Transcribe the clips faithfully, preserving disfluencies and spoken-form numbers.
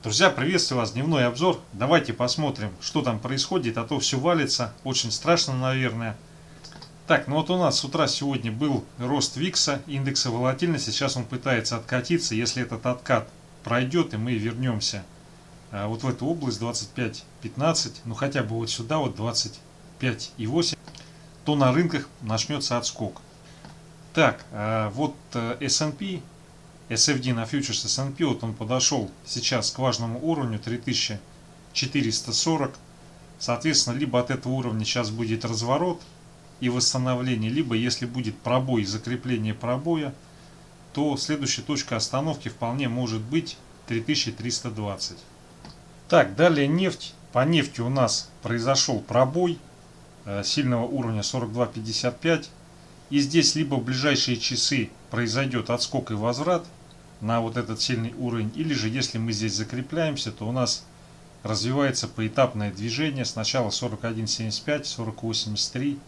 Друзья, приветствую вас, дневной обзор. Давайте посмотрим, что там происходит, а то все валится. Очень страшно, наверное. Так, ну вот у нас с утра сегодня был рост викса, индекса волатильности. Сейчас он пытается откатиться. Если этот откат пройдет, и мы вернемся вот в эту область двадцать пять пятнадцать, ну хотя бы вот сюда, вот двадцать пять и восемь, то на рынках начнется отскок. Так, вот эс энд пи. эс эф ди на фьючерс эс энд пи, вот он подошел сейчас к важному уровню три тысячи четыреста сорок. Соответственно, либо от этого уровня сейчас будет разворот и восстановление, либо если будет пробой, закрепление пробоя, то следующая точка остановки вполне может быть три тысячи триста двадцать. Так, далее нефть. По нефти у нас произошел пробой сильного уровня сорок два пятьдесят пять. И здесь либо в ближайшие часы произойдет отскок и возврат на вот этот сильный уровень, или же если мы здесь закрепляемся, то у нас развивается поэтапное движение. Сначала сорок один семьдесят пять, сорок восемьдесят три,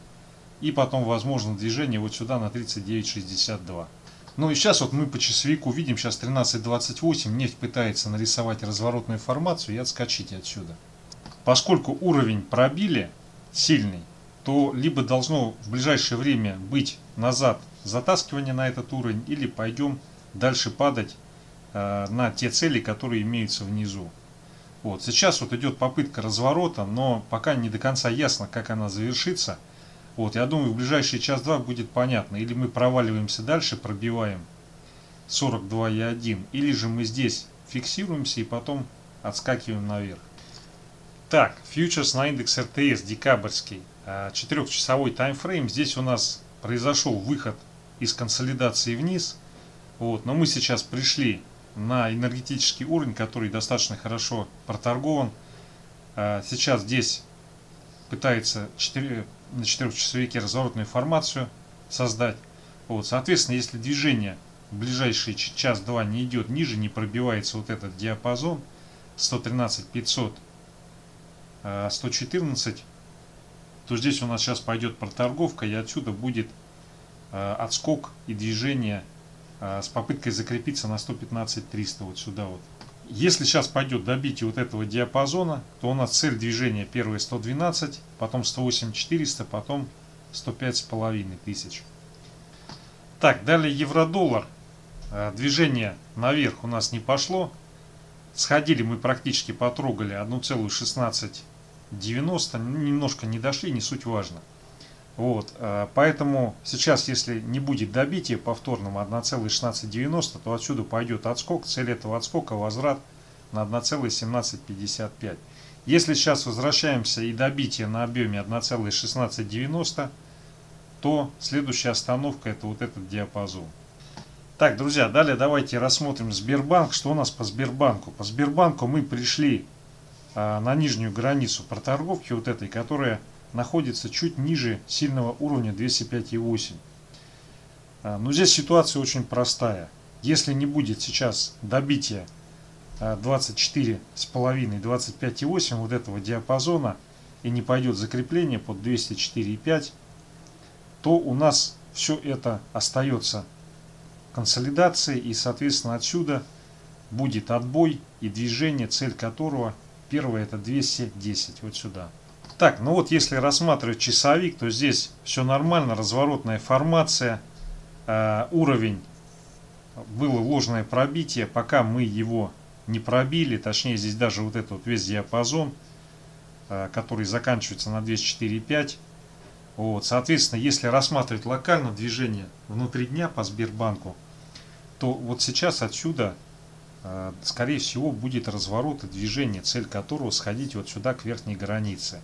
и потом возможно движение вот сюда на тридцать девять шестьдесят два. Ну и сейчас вот мы по часовику видим, сейчас тринадцать двадцать восемь, нефть пытается нарисовать разворотную формацию и отскочить отсюда. Поскольку уровень пробили сильный, то либо должно в ближайшее время быть назад затаскивание на этот уровень, или пойдем дальше падать э, на те цели, которые имеются внизу. Вот. Сейчас вот идет попытка разворота, но пока не до конца ясно, как она завершится. Вот. Я думаю, в ближайшие час-два будет понятно. Или мы проваливаемся дальше, пробиваем сорок два и один, или же мы здесь фиксируемся и потом отскакиваем наверх. Так, фьючерс на индекс эр тэ эс декабрьский, четырехчасовой таймфрейм. Здесь у нас произошел выход из консолидации вниз. Вот, но мы сейчас пришли на энергетический уровень, который достаточно хорошо проторгован. Сейчас здесь пытается на четырехчасовике разворотную формацию создать. Вот, соответственно, если движение в ближайшие час-два не идет ниже, не пробивается вот этот диапазон сто тринадцать пятьсот, сто четырнадцать, то здесь у нас сейчас пойдет проторговка, и отсюда будет э, отскок и движение э, с попыткой закрепиться на сто пятнадцать триста, вот сюда вот. Если сейчас пойдет добитие вот этого диапазона, то у нас цель движения первая сто двенадцать, потом сто восемь четыреста, потом сто пять с половиной тысяч. Так, далее евро-доллар. Э, движение наверх у нас не пошло. Сходили мы практически, потрогали одна целая шестнадцать девяносто, немножко не дошли, не суть важно. Вот, поэтому сейчас, если не будет добития повторным одна целая шестнадцать девяносто, то отсюда пойдет отскок, цель этого отскока возврат на одна целая семнадцать пятьдесят пять. Если сейчас возвращаемся и добитие на объеме одна целая шестнадцать девяносто, то следующая остановка — это вот этот диапазон. Так, друзья, далее давайте рассмотрим Сбербанк. Что у нас по Сбербанку? По Сбербанку мы пришли а, на нижнюю границу проторговки вот этой, которая находится чуть ниже сильного уровня двести пять и восемь. А, но здесь ситуация очень простая. Если не будет сейчас добития а, двадцать четыре с половиной двадцать пять и восемь вот этого диапазона и не пойдет закрепление под двести четыре и пять, то у нас все это остается консолидации, и соответственно отсюда будет отбой и движение, цель которого первая — это двести десять, вот сюда. Так, ну вот если рассматривать часовик, то здесь все нормально, разворотная формация, э, уровень было ложное пробитие, пока мы его не пробили, точнее здесь даже вот этот вот весь диапазон, э, который заканчивается на двести четыре и пять. Вот, соответственно, если рассматривать локально движение внутри дня по Сбербанку, то вот сейчас отсюда, скорее всего, будет разворот и движение, цель которого сходить вот сюда, к верхней границе.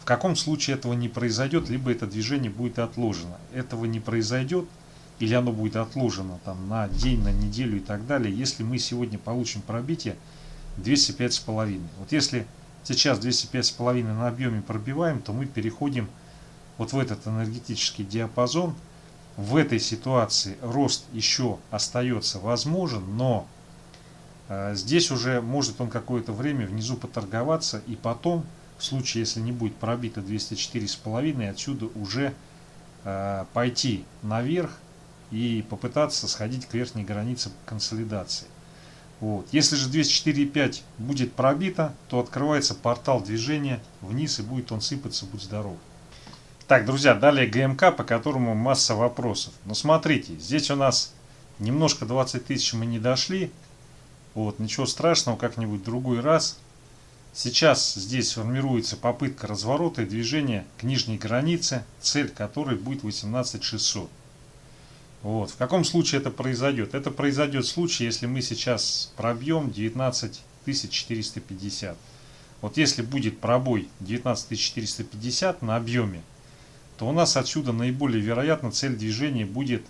В каком случае этого не произойдет, либо это движение будет отложено. Этого не произойдет, или оно будет отложено там на день, на неделю и так далее, если мы сегодня получим пробитие двести пять и пять. Вот если сейчас двести пять и пять на объеме пробиваем, то мы переходим вот в этот энергетический диапазон. В этой ситуации рост еще остается возможен, но э, здесь уже может он какое-то время внизу поторговаться, и потом, в случае, если не будет пробито двести четыре и пять, отсюда уже э, пойти наверх и попытаться сходить к верхней границе консолидации. Вот. Если же двести четыре и пять будет пробито, то открывается портал движения вниз, и будет он сыпаться, будь здоров. Так, друзья, далее ГМК, по которому масса вопросов. Но смотрите, здесь у нас немножко двадцать тысяч мы не дошли. Вот, ничего страшного, как-нибудь в другой раз. Сейчас здесь формируется попытка разворота и движения к нижней границе, цель которой будет восемнадцать шестьсот. Вот. В каком случае это произойдет? Это произойдет в случае, если мы сейчас пробьем девятнадцать тысяч четыреста пятьдесят. Вот если будет пробой девятнадцать тысяч четыреста пятьдесят на объеме, то у нас отсюда наиболее вероятно цель движения будет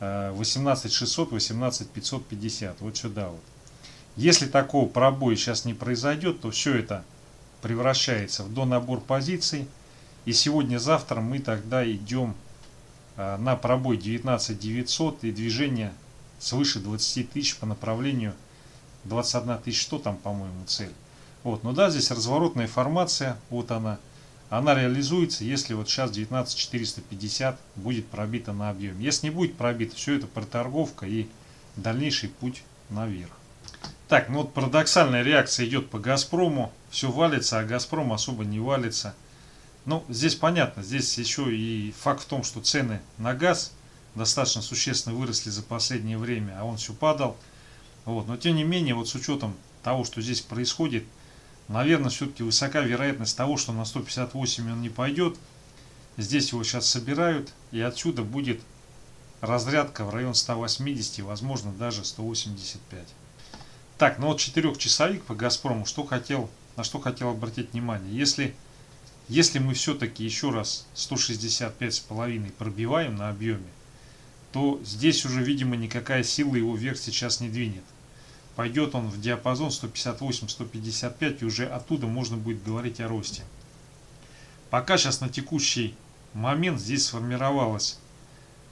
восемнадцать шестьсот, восемнадцать пятьсот пятьдесят. Вот сюда вот. Если такого пробоя сейчас не произойдет, то все это превращается в донабор позиций. И сегодня-завтра мы тогда идем на пробой девятнадцать тысяч девятьсот и движение свыше двадцати тысяч по направлению двадцать одна тысяча сто, там, по-моему, цель. Вот, ну да, здесь разворотная формация, вот она. Она реализуется, если вот сейчас девятнадцать тысяч четыреста пятьдесят будет пробита на объем. Если не будет пробита, все это проторговка и дальнейший путь наверх. Так, ну вот парадоксальная реакция идет по Газпрому. Все валится, а Газпром особо не валится. Ну, здесь понятно, здесь еще и факт в том, что цены на газ достаточно существенно выросли за последнее время, а он все падал. Вот. Но тем не менее, вот с учетом того, что здесь происходит, наверное, все-таки высока вероятность того, что на сто пятьдесят восемь он не пойдет. Здесь его сейчас собирают, и отсюда будет разрядка в район ста восьмидесяти, возможно, даже ста восьмидесяти пяти. Так, ну вот четырехчасовик по Газпрому, что хотел, на что хотел обратить внимание. Если... Если мы все-таки еще раз сто шестьдесят пять и пять пробиваем на объеме, то здесь уже, видимо, никакая сила его вверх сейчас не двинет. Пойдет он в диапазон сто пятьдесят восемь — сто пятьдесят пять, и уже оттуда можно будет говорить о росте. Пока сейчас на текущий момент здесь сформировалась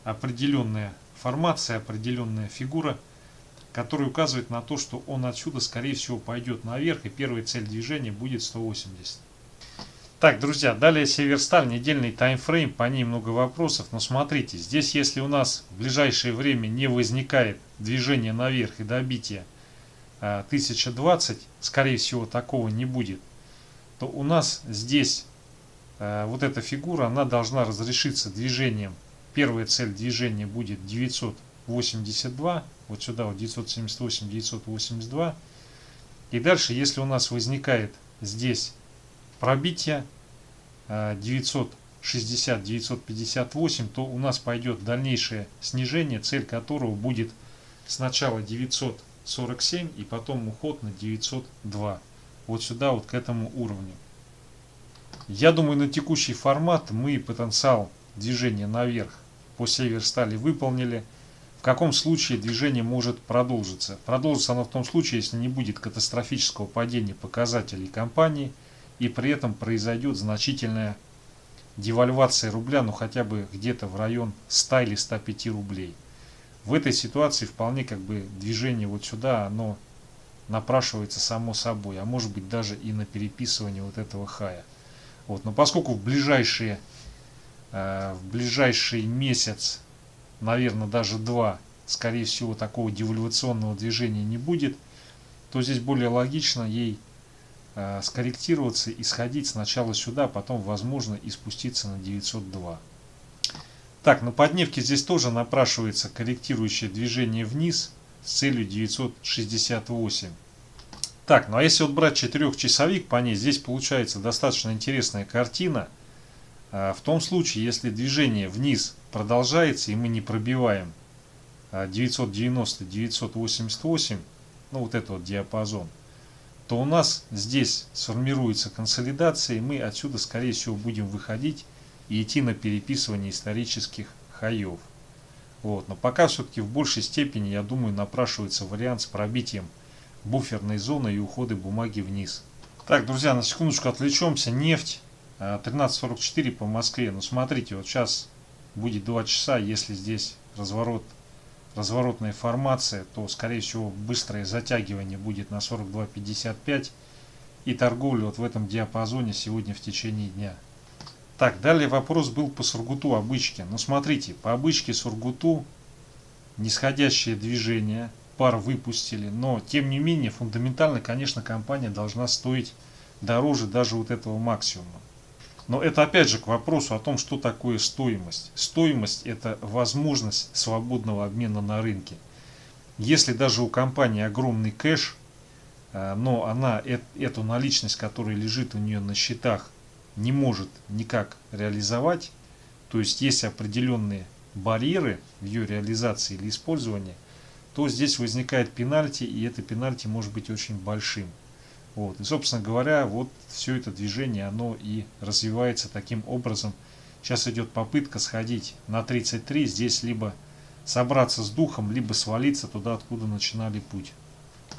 определенная формация, определенная фигура, которая указывает на то, что он отсюда, скорее всего, пойдет наверх, и первая цель движения будет сто восемьдесят. Так, друзья, далее Северсталь, недельный таймфрейм, по ней много вопросов, но смотрите, здесь если у нас в ближайшее время не возникает движение наверх и добитие тысяча двадцать, скорее всего такого не будет, то у нас здесь вот эта фигура, она должна разрешиться движением, первая цель движения будет девятьсот восемьдесят два, вот сюда вот девятьсот семьдесят восемь — девятьсот восемьдесят два, и дальше если у нас возникает здесь пробитие девятьсот шестьдесят — девятьсот пятьдесят восемь, то у нас пойдет дальнейшее снижение, цель которого будет сначала девятьсот сорок семь и потом уход на девятьсот два. Вот сюда, вот к этому уровню. Я думаю, на текущий формат мы потенциал движения наверх по Северстали выполнили. В каком случае движение может продолжиться? Продолжится оно в том случае, если не будет катастрофического падения показателей компании, и при этом произойдет значительная девальвация рубля, ну хотя бы где-то в район ста или ста пяти рублей. В этой ситуации вполне как бы движение вот сюда, оно напрашивается само собой, а может быть даже и на переписывание вот этого хая. Вот. Но поскольку в, ближайшие, э, в ближайший месяц, наверное даже два, скорее всего такого девальвационного движения не будет, то здесь более логично ей скорректироваться и сходить сначала сюда, потом, возможно, и спуститься на девятьсот два. Так, на подневке здесь тоже напрашивается корректирующее движение вниз с целью девятьсот шестьдесят восемь. Так, ну а если вот брать четырехчасовик по ней, здесь получается достаточно интересная картина. В том случае, если движение вниз продолжается и мы не пробиваем девятьсот девяносто — девятьсот восемьдесят восемь, ну вот этот вот диапазон, то у нас здесь сформируется консолидация, и мы отсюда, скорее всего, будем выходить и идти на переписывание исторических хаев. Вот. Но пока все-таки в большей степени, я думаю, напрашивается вариант с пробитием буферной зоны и ухода бумаги вниз. Так, друзья, на секундочку отвлечемся. Нефть тринадцать сорок четыре по Москве. Ну, смотрите, вот сейчас будет два часа, если здесь разворот, разворотная формация, то, скорее всего, быстрое затягивание будет на сорок два пятьдесят пять и торговля вот в этом диапазоне сегодня в течение дня. Так, далее вопрос был по Сургуту, обычке. Ну, смотрите, по обычке Сургуту нисходящее движение пар выпустили. Но, тем не менее, фундаментально, конечно, компания должна стоить дороже даже вот этого максимума. Но это опять же к вопросу о том, что такое стоимость. Стоимость – это возможность свободного обмена на рынке. Если даже у компании огромный кэш, но она эту наличность, которая лежит у нее на счетах, не может никак реализовать, то есть есть определенные барьеры в ее реализации или использовании, то здесь возникает пенальти, и это пенальти может быть очень большим. Вот. И, собственно говоря, вот все это движение, оно и развивается таким образом. Сейчас идет попытка сходить на тридцать три, здесь либо собраться с духом, либо свалиться туда, откуда начинали путь.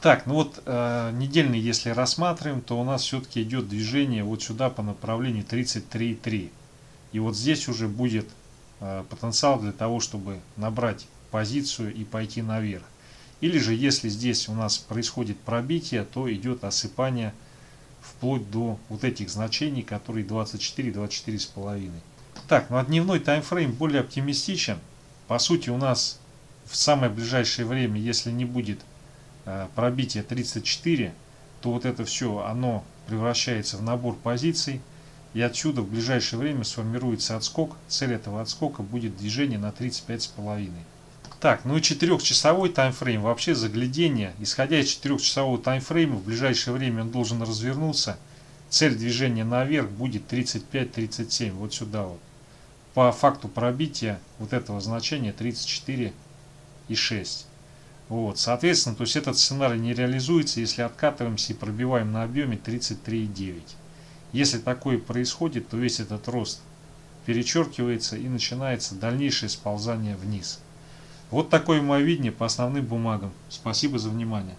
Так, ну вот э, недельный, если рассматриваем, то у нас все-таки идет движение вот сюда по направлению тридцать три и три. И вот здесь уже будет э, потенциал для того, чтобы набрать позицию и пойти наверх. Или же, если здесь у нас происходит пробитие, то идет осыпание вплоть до вот этих значений, которые двадцать четыре, двадцать четыре с половиной. Так, ну а дневной таймфрейм более оптимистичен. По сути, у нас в самое ближайшее время, если не будет пробитие тридцать четыре, то вот это все, оно превращается в набор позиций, и отсюда в ближайшее время сформируется отскок. Цель этого отскока будет движение на тридцать пять с половиной. Так, ну и четырехчасовой таймфрейм, вообще заглядение. Исходя из четырехчасового таймфрейма, в ближайшее время он должен развернуться. Цель движения наверх будет тридцать пять тридцать семь, вот сюда вот. По факту пробития вот этого значения тридцать четыре и шесть. Вот, соответственно, то есть этот сценарий не реализуется, если откатываемся и пробиваем на объеме тридцать три и девять. Если такое происходит, то весь этот рост перечеркивается и начинается дальнейшее сползание вниз. Вот такое мое видение по основным бумагам. Спасибо за внимание.